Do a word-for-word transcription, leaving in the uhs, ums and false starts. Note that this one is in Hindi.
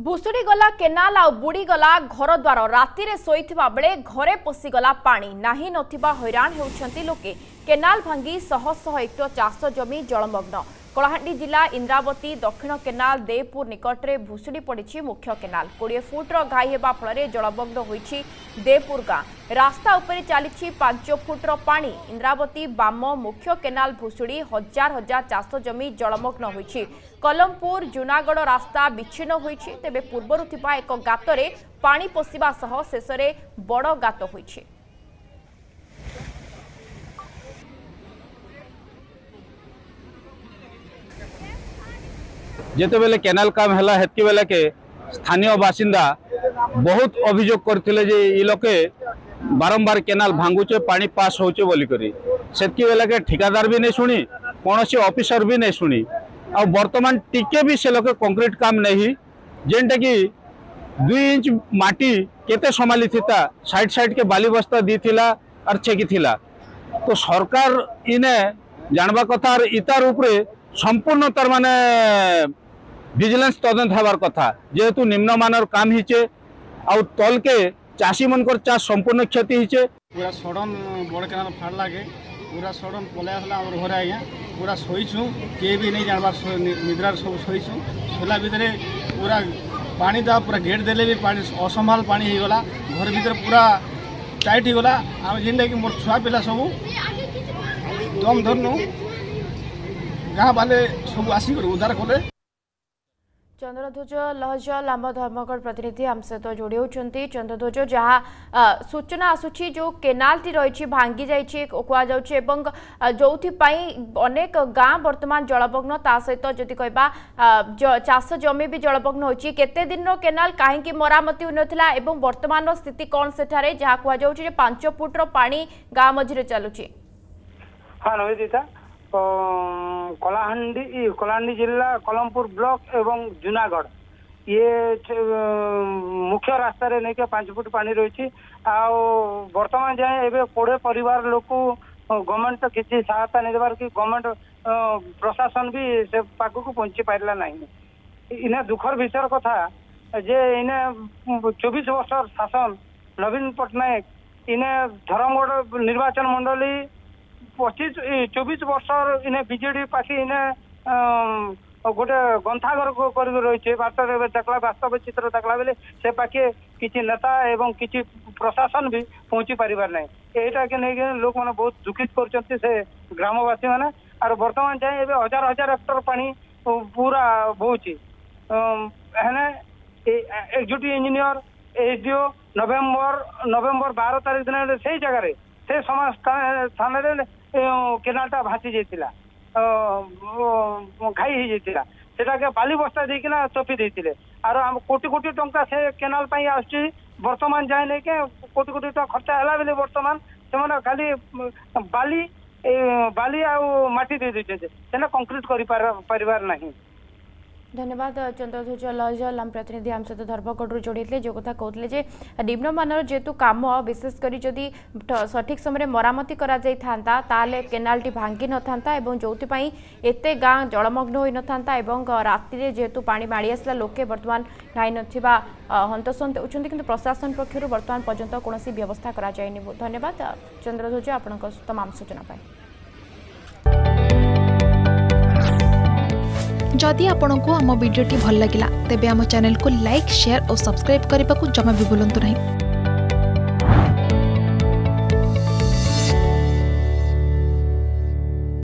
भुसुड़ी गला केनाल आ बुड़ी गला घर द्वार राति रे सोईथिबा बेले घरे पशिगला पानी नाही नथिबा हैरान हेउछंती लोके। केनाल भांगी शह शह हेक्टर चाष जमी जलमग्न। कालाहांडी जिला इंद्रावती दक्षिण केनाल देवपुर निकट रे भुसुड़ी पड़ी मुख्य केनाल। बीस फुटर घाई होगा फल जलमग्न होईछि देवपुर गाँ। रास्ता उपरे चली पांच फुटर पानी। इंद्रावती बाम मुख्य केनाल भुसुड़ी हजार हजार चाष जमी जलमग्न होईछि। कलमपुर जूनागढ़ रास्ता विच्छिन्न होईछि। तेबे पूर्वरु थिबा एक गातरे पानी पसिबा सह शेषरे बड़ गात होईछि। जेते बेले केनाल काम है हेतकी बेला के स्थानीय बासिंदा बहुत अभियोग करथिले जे इ लोके बारंबार केनाल भांगुचे पानी पास होचे बोली करी। सेतकी बेला के ठिकादार भी नहीं सुनी, कौन से ऑफिसर भी नहीं सुनी और वर्तमान टिके भी से लोके कंक्रीट काम नहीं जेनटा कि दुई इंच माटी केते सम्हाली थिता साइड साइड के बाली बस्ता दी थिला और छेकी थिला। तो सरकार इने जानवा कथा इतार उपरे संपूर्ण तार माने विजिलेंस तदंत हवार कथा जेहेतु निम्नमानर काम हिचे और तल के चाषी मनकर चाष संपूर्ण क्षति हिचे। पूरा सड़न बड़ केनाल फाड़ लागे पूरा सड़न पलै आसला हमर घर आज्ञा पूरा सोईछु के भी नहीं जानबार निद्रार सब सोईछु। सोला भितर पूरा पानी दा पूरा गेट देले भी पानी असंभाल पानी हो गला। घर भीतर पूरा टाइट हो गला। हम जेनटा कि मोर छुआ पिला सब दम धरनु गाँ वाले सब आसिक उद्धार कले। चंद्रध्वज लहजल आम धर्मगढ़ प्रतिनिधि आम सहित जोड़ी होती। चंद्रध्वज जहाँ सूचना आसूची जो केनाल रही भांगी जाइए कह जो अनेक गाँ बर्तमान जलमग्न ता सहित जदि कह चाष जमी भी जलमग्न होती। केते दिन रो केनाल कहीं मरामती होता और बर्तमान स्थिति कौन से जहाँ कहुचे पांच फुट्र पा गाँ मझे चलुची। हाँ नवीता कालाहांडी कालाहांडी जिला कलमपुर ब्लॉक एवं जूनागढ़ ये मुख्य रास्ता रे नहीं के पांच फुट पानी रही। वर्तमान जाए एवं कोड़े परिवार लोग गवर्नमेंट तो किसी सहायता नहीं देवार कि गवर्नमेंट प्रशासन भी से पाक को पहुंची पारा ना। इन्हें दुखर विषय कथा जे इन्हें चौबीस वर्ष शासन नवीन पटनायक इन्हें धर्मगढ़ निर्वाचन मंडली पचिश चौबीस वर्ष इन्हें बीजेडी पासी इन्हें गोटे गंथाघर कर रही भारत देखला वास्तव चित्र देखला बेले से पाखे किसी नेता एवं किसी प्रशासन भी पहुंची पारिबार ना। यहीटा के लेकिन लोक मैंने बहुत दुखित कर ग्रामवासी मैंने और बर्तमान जाए ये हजार हजार हेक्टर पानी पूरा बोची है। Executive engineer SDO November November बारह तारीख दिन से जगार से समाज स्थान केनालटा भासी जाता घाई हो जाता से बाली बस्ता देना चपी देते आर आम कोटी कोटी टंका से केनाल पर आसुची। बर्तमान जाए नहीं के कोटी कोटी टंका खर्चा है बेले बर्तमान से खाली बाली बाली आटी दे देते से कंक्रीट कर पार ना। धन्यवाद चंद्रध्वज लहजल आम प्रतिनिधि आम सहित धर्मगढ़ जोड़े जो कथा कहते निम्नमान जेहेतु कम विशेषकर जदि सठिक समय मरामती कराइता ताले केनाल भांगी न था जो एत गाँ जलमग्न हो ना राति जेहेतु पानी माड़ी आसला लोके बर्तमान नाई ना हंतसंत होती कि प्रशासन पक्षर बर्तमान पर्यंत कौन व्यवस्था करा। धन्यवाद चंद्रध्वज आपण तमाम सूचना। जदि आपंको आम भिड्टे भल लगा तेब आम चैनल को लाइक शेयर और सब्सक्राइब करने को जमा भी बुलां नहीं।